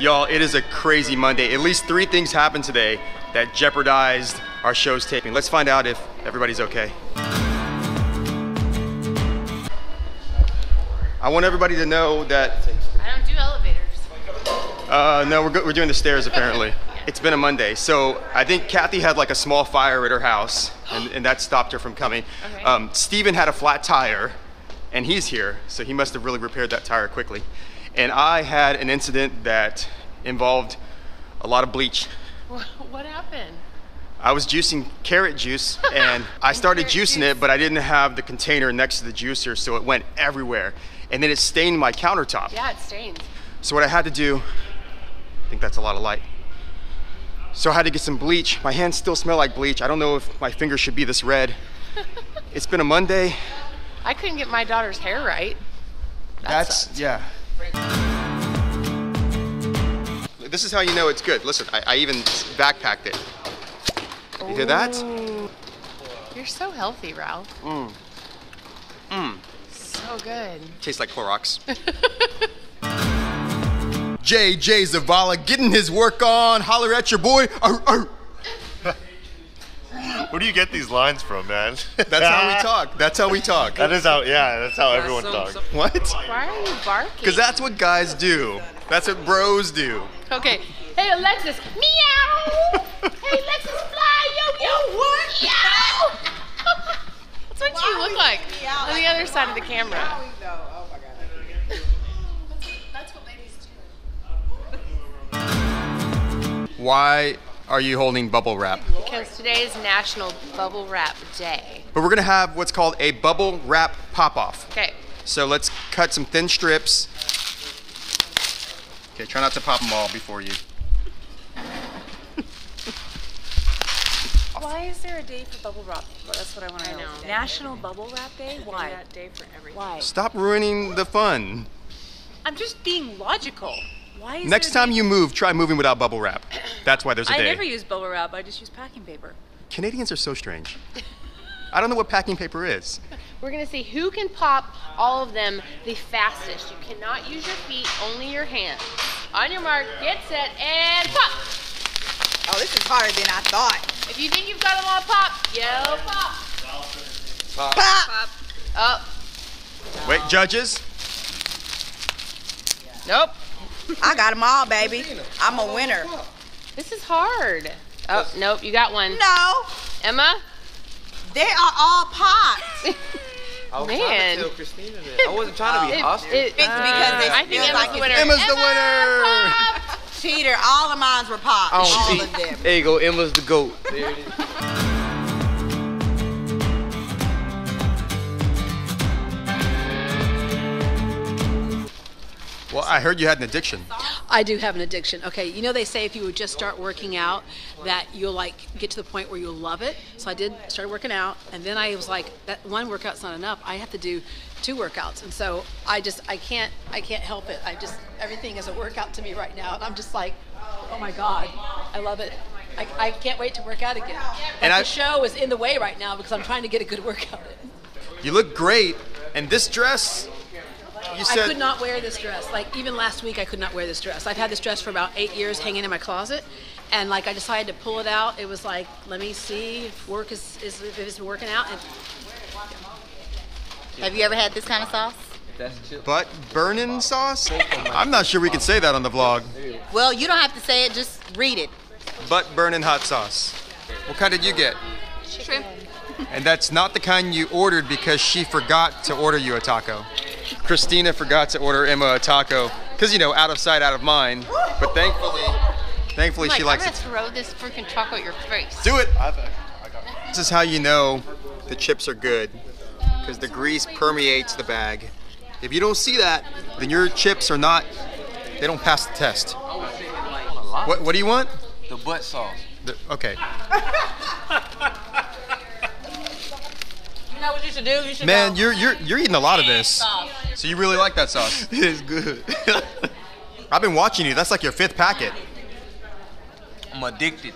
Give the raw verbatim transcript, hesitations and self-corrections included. Y'all, it is a crazy Monday. At least three things happened today that jeopardized our show's taping. Let's find out if everybody's okay. I want everybody to know that... I don't do elevators. Uh, no, we're, we're doing the stairs apparently. Yeah. It's been a Monday. So I think Kathy had like a small fire at her house and, and that stopped her from coming. Okay. Um, Steven had a flat tire and he's here. So he must have really repaired that tire quickly. And I had an incident that involved a lot of bleach. What happened? I was juicing carrot juice and I started juicing juice. it, but I didn't have the container next to the juicer, so it went everywhere. And then it stained my countertop. Yeah, it stained. So what I had to do, I think that's a lot of light. So I had to get some bleach. My hands still smell like bleach. I don't know if my fingers should be this red. It's been a Monday. I couldn't get my daughter's hair right. That that's, sucked. yeah. This is how you know it's good. Listen, I, I even backpacked it. You hear that? Ooh. You're so healthy, Ralph. Mmm. Mmm. So good. Tastes like Clorox. J J Zavala getting his work on. Holler at your boy. Arr, arr. Where do you get these lines from, man? That's how we talk. That's how we talk. That is how, yeah, that's how yeah, everyone so, talks. So, what? Why are you barking? Because that's what guys do. That's what bros do. Okay. Hey, Alexis. Meow. Hey, Alexis, fly. Yo, yo, what? Meow. That's what Why you look like on the other side of the camera. Oh, my God. That's what ladies do. Why are you holding bubble wrap? Because today is National Bubble Wrap Day. But we're gonna have what's called a bubble wrap pop-off. Okay. So let's cut some thin strips. Okay, try not to pop them all before you. Why is there a day for bubble wrap? Well, that's what I wanna know. know. National Bubble Wrap Day? Why? That day for everything. Why? Stop ruining the fun. I'm just being logical. Why is Next time you move, try moving without bubble wrap. That's why there's a day. I never use bubble wrap, I just use packing paper. Canadians are so strange. I don't know what packing paper is. We're gonna see who can pop all of them the fastest. You cannot use your feet, only your hands. On your mark, get set, and pop! Oh, this is harder than I thought. If you think you've got a lot of pop, yell pop. Pop. Pop. Pop. Oh. Wait, judges? Nope. I got them all, baby. I'm a winner. This is hard. Oh, nope, you got one. No. Emma? They are all popped. I was Man. trying to tell Christina that. I wasn't trying to be hostile. It, it, it's uh, because they I think Emma's like the winner. Emma's Emma the winner. Pop. Cheater. All of mine's were popped. Oh, all of them. There you go. Emma's the goat. There it is. Well, I heard you had an addiction. I do have an addiction. Okay, you know they say if you would just start working out that you'll like get to the point where you'll love it. So I did start working out and then I was like, that one workout's not enough. I have to do two workouts. And so I just, I can't, I can't help it. I just, everything is a workout to me right now. And I'm just like, oh my God, I love it. I, I can't wait to work out again. And the show is in the way right now because I'm trying to get a good workout in. You look great. And this dress, Said, I could not wear this dress. Like, even last week, I could not wear this dress. I've had this dress for about eight years hanging in my closet. And, like, I decided to pull it out. It was like, let me see if work is, is if it's working out. And, yeah. Have you ever had this kind of sauce? Butt burning sauce? I'm not sure we can say that on the vlog. Well, you don't have to say it. Just read it. Butt burning hot sauce. What kind did you get? Shrimp. And that's not the kind you ordered because she forgot to order you a taco. Christina forgot to order Emma a taco because, you know, out of sight, out of mind. But thankfully, thankfully she likes it. I'm gonna throw this freaking taco at your face. Do it. This is how you know the chips are good because the grease permeates the bag. If you don't see that, then your chips are not, they don't pass the test. What, what do you want? The butt sauce. The, okay. You know what you should do? You should Man, go. you're you're you're eating a lot of this. So you really like that sauce. It is good. I've been watching you. That's like your fifth packet. I'm addicted.